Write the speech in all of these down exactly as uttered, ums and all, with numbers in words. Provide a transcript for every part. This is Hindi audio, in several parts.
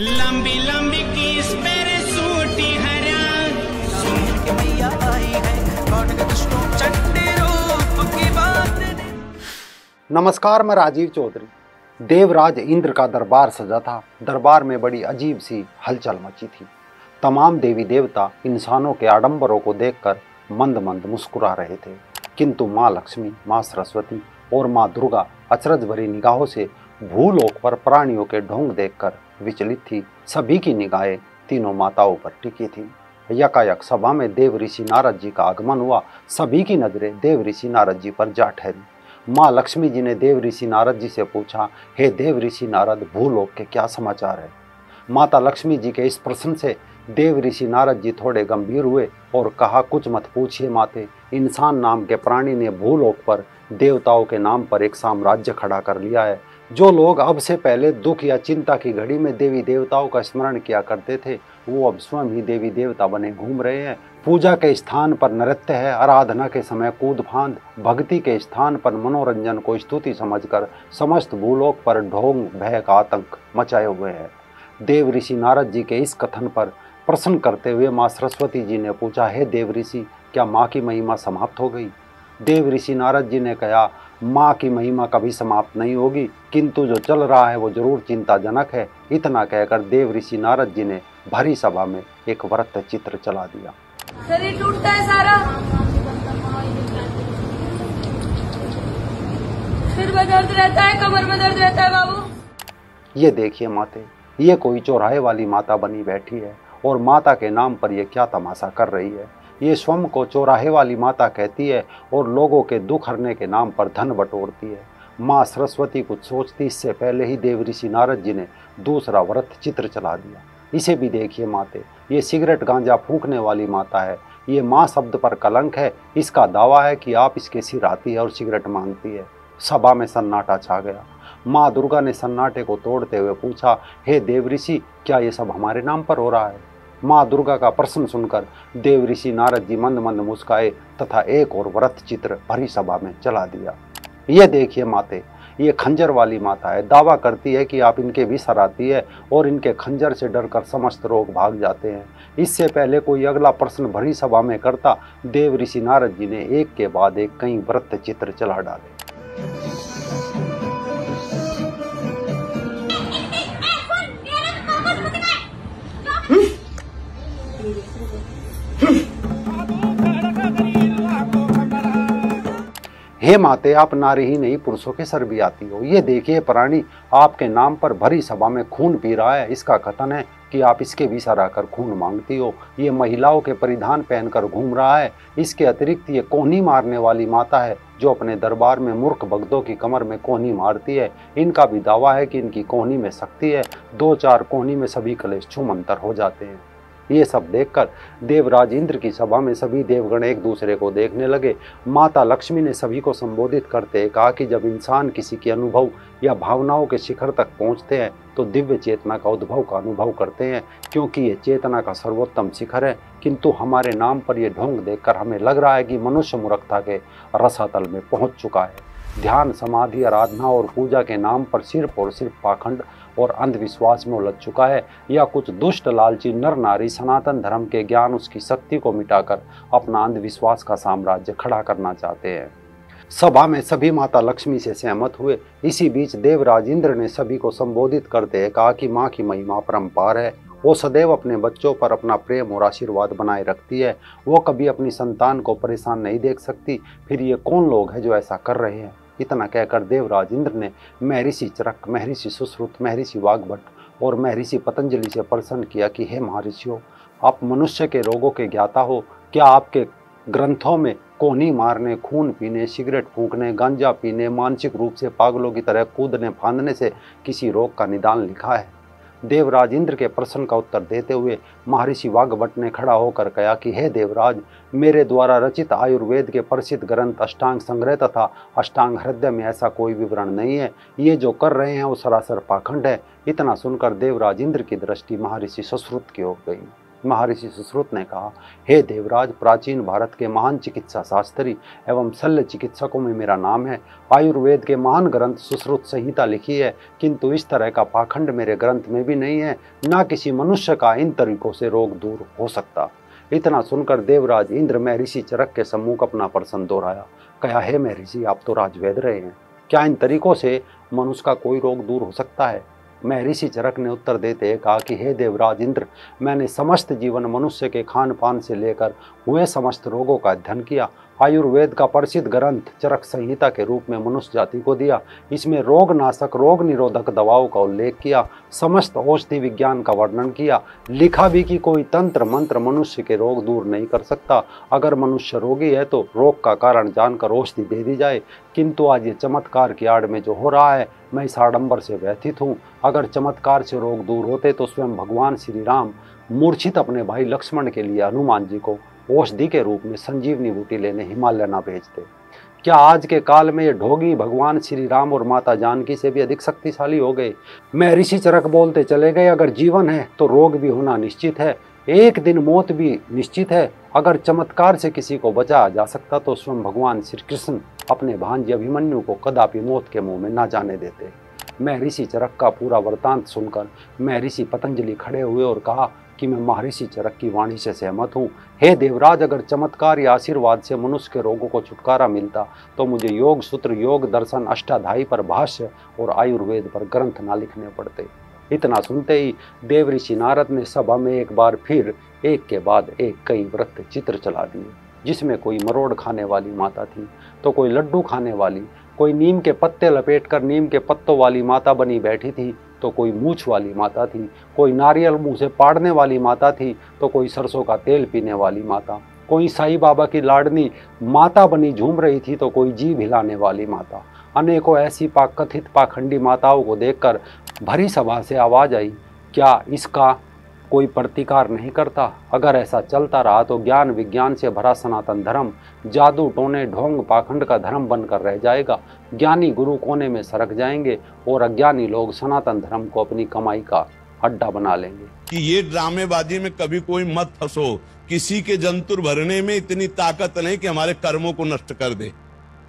लंबी लंबी केस मेरे सूटी हरा सूट के भैया आई है कौन के दुष्टों चंडे रूप की बात ने। नमस्कार, मैं राजीव चौधरी। देवराज इंद्र का दरबार सजा था। दरबार में बड़ी अजीब सी हलचल मची थी। तमाम देवी देवता इंसानों के आडंबरों को देखकर मंद मंद मुस्कुरा रहे थे, किंतु माँ लक्ष्मी, माँ सरस्वती और माँ दुर्गा अचरज भरी निगाहों से भूलोक पर प्राणियों के ढोंग देखकर विचलित थी। सभी की निगाहें तीनों माताओं पर टिकी थी। यकायक सभा में देव ऋषि नारद जी का आगमन हुआ। सभी की नजरें देव ऋषि नारद जी पर जा ठहरी। माँ लक्ष्मी जी ने देव ऋषि नारद जी से पूछा, हे देव ऋषि नारद, भूलोक के क्या समाचार है? माता लक्ष्मी जी के इस प्रश्न से देव ऋषि नारद जी थोड़े गंभीर हुए और कहा, कुछ मत पूछिए माते। इंसान नाम के प्राणी ने भूलोक पर देवताओं के नाम पर एक साम्राज्य खड़ा कर लिया है। जो लोग अब से पहले दुख या चिंता की घड़ी में देवी देवताओं का स्मरण किया करते थे, वो अब स्वयं ही देवी देवता बने घूम रहे हैं। पूजा के स्थान पर नृत्य है, आराधना के समय कूद फांद, भक्ति के स्थान पर मनोरंजन को स्तुति समझकर समस्त भूलोक पर ढोंग भय का आतंक मचाए हुए है। देव ऋषि नारद जी के इस कथन पर प्रसन्न करते हुए माँ सरस्वती जी ने पूछा, हे देव ऋषि, क्या माँ की महिमा समाप्त हो गई? देव ऋषि नारद जी ने कहा, माँ की महिमा कभी समाप्त नहीं होगी, किंतु जो चल रहा है वो जरूर चिंताजनक है। इतना कहकर देव ऋषि नारद जी ने भरी सभा में एक वृत्त चित्र चला दिया। शरीर टूटता है सारा, सिर में दर्द रहता है, कमर में दर्द रहता है बाबू। ये देखिए माते, ये कोई चौराहे वाली माता बनी बैठी है और माता के नाम पर ये क्या तमाशा कर रही है। ये स्वयं को चौराहे वाली माता कहती है और लोगों के दुख हरने के नाम पर धन बटोरती है। माँ सरस्वती कुछ सोचती इससे पहले ही देव ऋषि नारद जी ने दूसरा व्रत चित्र चला दिया। इसे भी देखिए माते, ये सिगरेट गांजा फूंकने वाली माता है। ये माँ शब्द पर कलंक है। इसका दावा है कि आप इसके सिर आती है और सिगरेट मांगती है। सभा में सन्नाटा छा गया। माँ दुर्गा ने सन्नाटे को तोड़ते हुए पूछा, हे देव ऋषि, क्या ये सब हमारे नाम पर हो रहा है? माँ दुर्गा का प्रश्न सुनकर देव ऋषि नारद जी मंद मंद मुस्काए तथा एक और व्रत चित्र भरी सभा में चला दिया। ये देखिए माते, ये खंजर वाली माता है। दावा करती है कि आप इनके विष हराती है और इनके खंजर से डरकर समस्त रोग भाग जाते हैं। इससे पहले कोई अगला प्रश्न भरी सभा में करता, देव ऋषि नारद जी ने एक के बाद एक कई व्रत चित्र चला डाले। हे माते, आप नारी ही नहीं पुरुषों के सर भी आती हो। ये देखिए प्राणी, आपके नाम पर भरी सभा में खून पी रहा है। इसका कथन है कि आप इसके भी सर आकर खून मांगती हो। ये महिलाओं के परिधान पहनकर घूम रहा है। इसके अतिरिक्त ये कोहनी मारने वाली माता है जो अपने दरबार में मूर्ख भक्तों की कमर में कोहनी मारती है। इनका भी दावा है कि इनकी कोहनी में शक्ति है। दो चार कोहनी में सभी कलेश छुमंतर हो जाते हैं। ये सब देखकर देवराज इंद्र की सभा में सभी देवगण एक दूसरे को देखने लगे। माता लक्ष्मी ने सभी को संबोधित करते कहा कि जब इंसान किसी के अनुभव या भावनाओं के शिखर तक पहुंचते हैं तो दिव्य चेतना का उद्भव का अनुभव करते हैं, क्योंकि ये चेतना का सर्वोत्तम शिखर है। किंतु हमारे नाम पर यह ढोंग देखकर हमें लग रहा है कि मनुष्य मूर्खता के रसातल में पहुँच चुका है। ध्यान, समाधि, आराधना और पूजा के नाम पर सिर्फ और सिर्फ पाखंड और अंधविश्वास में उलझ चुका है। या कुछ दुष्ट लालची नर नारी सनातन धर्म के ज्ञान उसकी शक्ति को मिटाकर अपना अंधविश्वास का साम्राज्य खड़ा करना चाहते हैं। सभा में सभी माता लक्ष्मी से सहमत हुए। इसी बीच देवराज इंद्र ने सभी को संबोधित करते कहा कि माँ की महिमा परम्पार है। वो सदैव अपने बच्चों पर अपना प्रेम और आशीर्वाद बनाए रखती है। वो कभी अपनी संतान को परेशान नहीं देख सकती। फिर ये कौन लोग हैं जो ऐसा कर रहे हैं? इतना कहकर देवराज इंद्र ने महर्षि चरक, महर्षि सुश्रुत, महर्षि वाग्भट और महर्षि पतंजलि से प्रश्न किया कि हे महर्षियों, आप मनुष्य के रोगों के ज्ञाता हो। क्या आपके ग्रंथों में कोहनी मारने, खून पीने, सिगरेट फूंकने, गांजा पीने, मानसिक रूप से पागलों की तरह कूदने फांदने से किसी रोग का निदान लिखा है? देवराज इंद्र के प्रश्न का उत्तर देते हुए महर्षि वाग्भट ने खड़ा होकर कहा कि हे देवराज, मेरे द्वारा रचित आयुर्वेद के प्रसिद्ध ग्रंथ अष्टांग संग्रह तथा अष्टांग हृदय में ऐसा कोई विवरण नहीं है। ये जो कर रहे हैं वो सरासर पाखंड है। इतना सुनकर देवराज इंद्र की दृष्टि महर्षि सुश्रुत की हो गई। महर्षि सुश्रुत ने कहा, हे देवराज, प्राचीन भारत के महान चिकित्सा शास्त्री एवं शल्य चिकित्सकों में मेरा नाम है। आयुर्वेद के महान ग्रंथ सुश्रुत संहिता लिखी है, किंतु इस तरह का पाखंड मेरे ग्रंथ में भी नहीं है, ना किसी मनुष्य का इन तरीकों से रोग दूर हो सकता। इतना सुनकर देवराज इंद्र महर्षि चरक के सम्मुख अपना प्रश्न दोहराया, कहा, हे महर्षि, आप तो राजवेद रहे हैं, क्या इन तरीकों से मनुष्य का कोई रोग दूर हो सकता है? महर्षि चरक ने उत्तर देते कहा कि हे देवराज इंद्र, मैंने समस्त जीवन मनुष्य के खान पान से लेकर हुए समस्त रोगों का अध्ययन किया। आयुर्वेद का प्रसिद्ध ग्रंथ चरक संहिता के रूप में मनुष्य जाति को दिया। इसमें रोग नाशक रोग निरोधक दवाओं का उल्लेख किया, समस्त औषधि विज्ञान का वर्णन किया, लिखा भी कि कोई तंत्र मंत्र मनुष्य के रोग दूर नहीं कर सकता। अगर मनुष्य रोगी है तो रोग का कारण जानकर औषधि दे दी जाए। किंतु आज ये चमत्कार की आड़ में जो हो रहा है, मैं इस आडम्बर से व्यथित हूँ। अगर चमत्कार से रोग दूर होते तो स्वयं भगवान श्री राम मूर्छित अपने भाई लक्ष्मण के लिए हनुमान जी को औषधि के रूप में संजीवनी बूटी लेने हिमालय ना भेजते। क्या आज के काल में ये ढोगी भगवान श्री राम और माता जानकी से भी अधिक शक्तिशाली हो गए? महर्षि चरक बोलते चले गए, अगर जीवन है तो रोग भी होना निश्चित है, एक दिन मौत भी निश्चित है। अगर चमत्कार से किसी को बचाया जा सकता तो स्वयं भगवान श्री कृष्ण अपने भांजे अभिमन्यु को कदापि मौत के मुँह में ना जाने देते। महर्षि चरक का पूरा वृतांत सुनकर महर्षि पतंजलि खड़े हुए और कहा कि मैं महर्षि चरक की वाणी से सहमत हूँ। हे देवराज, अगर चमत्कार या आशीर्वाद से मनुष्य के रोगों को छुटकारा मिलता तो मुझे योग सूत्र, योग दर्शन, अष्टाध्यायी पर भाष्य और आयुर्वेद पर ग्रंथ ना लिखने पड़ते। इतना सुनते ही देव ऋषि नारद ने सभा में एक बार फिर एक के बाद एक कई वृत्त चित्र चला दिए, जिसमें कोई मरोड़ खाने वाली माता थी तो कोई लड्डू खाने वाली, कोई नीम के पत्ते लपेटकर नीम के पत्तों वाली माता बनी बैठी थी तो कोई मूछ वाली माता थी, कोई नारियल मुँह से पाड़ने वाली माता थी तो कोई सरसों का तेल पीने वाली माता, कोई साई बाबा की लाडनी माता बनी झूम रही थी तो कोई जीभ हिलाने वाली माता। अनेकों ऐसी पाक कथित पाखंडी माताओं को देखकर भरी सभा से आवाज़ आई, क्या इसका कोई प्रतिकार नहीं करता? अगर ऐसा चलता रहा तो ज्ञान विज्ञान से भरा सनातन धर्म जादू टोने ढोंग पाखंड का धर्म बनकर रह जाएगा। ज्ञानी गुरु कोने में सरक जाएंगे और अज्ञानी लोग सनातन धर्म को अपनी कमाई का अड्डा बना लेंगे। कि ये ड्रामेबाजी में कभी कोई मत फंसो, किसी के जंतुर भरने में इतनी ताकत नहीं कि हमारे कर्मों को नष्ट कर दे।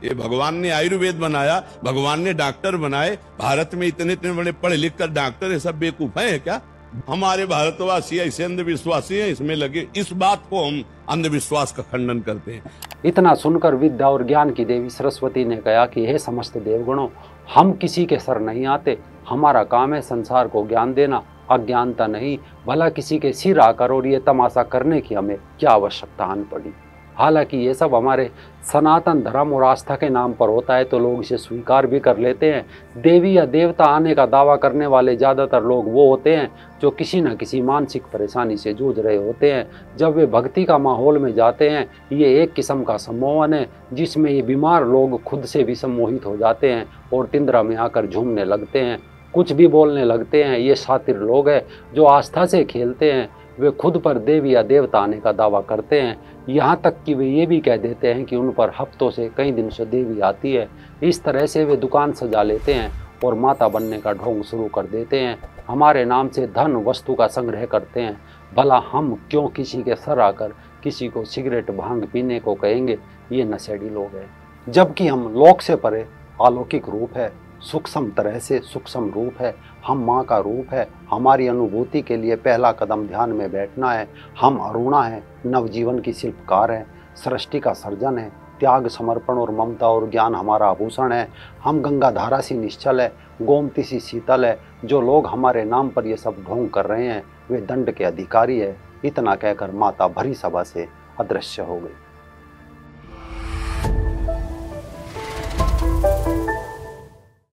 ये भगवान ने आयुर्वेद बनाया, भगवान ने डॉक्टर बनाए। भारत में इतने इतने बड़े पढ़े लिख कर डॉक्टर, ये सब बेवकूफ है क्या? हमारे भारतवासी ऐसे अंधविश्वासी हैं, इसमें लगे। इस बात को हम अंधविश्वास का खंडन करते हैं। इतना सुनकर विद्या और ज्ञान की देवी सरस्वती ने कहा कि हे समस्त देवगणों, हम किसी के सर नहीं आते। हमारा काम है संसार को ज्ञान देना, अज्ञानता नहीं। भला किसी के सिर आकर और ये तमाशा करने की हमें क्या आवश्यकता आन पड़ी? हालांकि ये सब हमारे सनातन धर्म और आस्था के नाम पर होता है तो लोग इसे स्वीकार भी कर लेते हैं। देवी या देवता आने का दावा करने वाले ज़्यादातर लोग वो होते हैं जो किसी न किसी मानसिक परेशानी से जूझ रहे होते हैं। जब वे भक्ति का माहौल में जाते हैं, ये एक किस्म का सम्मोहन है जिसमें ये बीमार लोग खुद से भी सम्मोहित हो जाते हैं और तिंद्रा में आकर झूमने लगते हैं, कुछ भी बोलने लगते हैं। ये शातिर लोग हैं जो आस्था से खेलते हैं। वे खुद पर देवी या देवता आने का दावा करते हैं, यहाँ तक कि वे ये भी कह देते हैं कि उन पर हफ्तों से कई दिन से देवी आती है। इस तरह से वे दुकान सजा लेते हैं और माता बनने का ढोंग शुरू कर देते हैं, हमारे नाम से धन वस्तु का संग्रह करते हैं। भला हम क्यों किसी के सर आकर किसी को सिगरेट भांग पीने को कहेंगे? ये नशेड़ी लोग हैं, जबकि हम लोक से परे अलौकिक रूप है, सूक्ष्म तरह से सूक्ष्म रूप है। हम माँ का रूप है। हमारी अनुभूति के लिए पहला कदम ध्यान में बैठना है। हम अरुणा हैं, नवजीवन की शिल्पकार हैं, सृष्टि का सर्जन है। त्याग, समर्पण और ममता और ज्ञान हमारा आभूषण है। हम गंगा धारा सी निश्चल है, गोमती सी शीतल है। जो लोग हमारे नाम पर ये सब ढोंग कर रहे हैं वे दंड के अधिकारी है। इतना कहकर माता भरी सभा से अदृश्य हो गई।